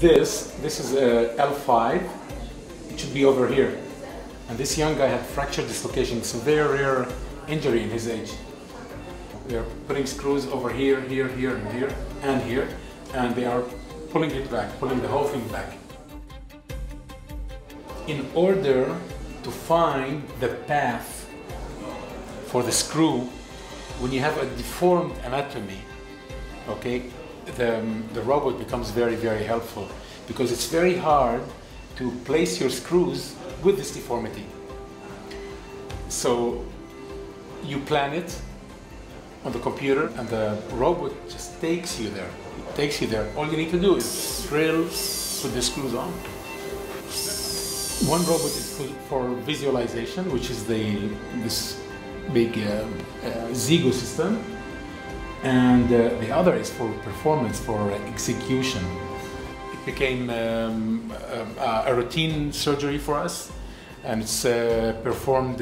this is L5, it should be over here. And this young guy had fracture dislocation, it's a very rare injury in his age. They are putting screws over here, here, here, and here, and here, and they are pulling it back, pulling the whole thing back. In order to find the path for the screw, when you have a deformed anatomy, okay, the robot becomes very, very helpful, because it's very hard to place your screws with this deformity. So you plan it on the computer and the robot just takes you there. It takes you there. All you need to do is drill, put the screws on. One robot is for visualization, which is this big Zeego system. And the other is for performance, for execution. It became a routine surgery for us, and it's performed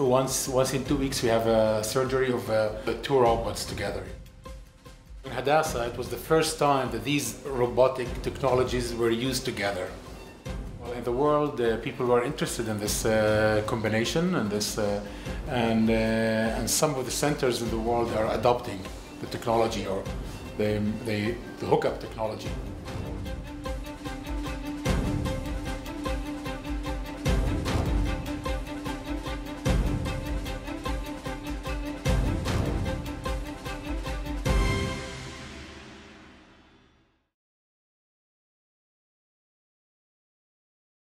once in 2 weeks. We have a surgery of the two robots together. In Hadassah, it was the first time that these robotic technologies were used together. Well, in the world, people were interested in this combination, and and some of the centers in the world are adopting the technology, or the hookup technology.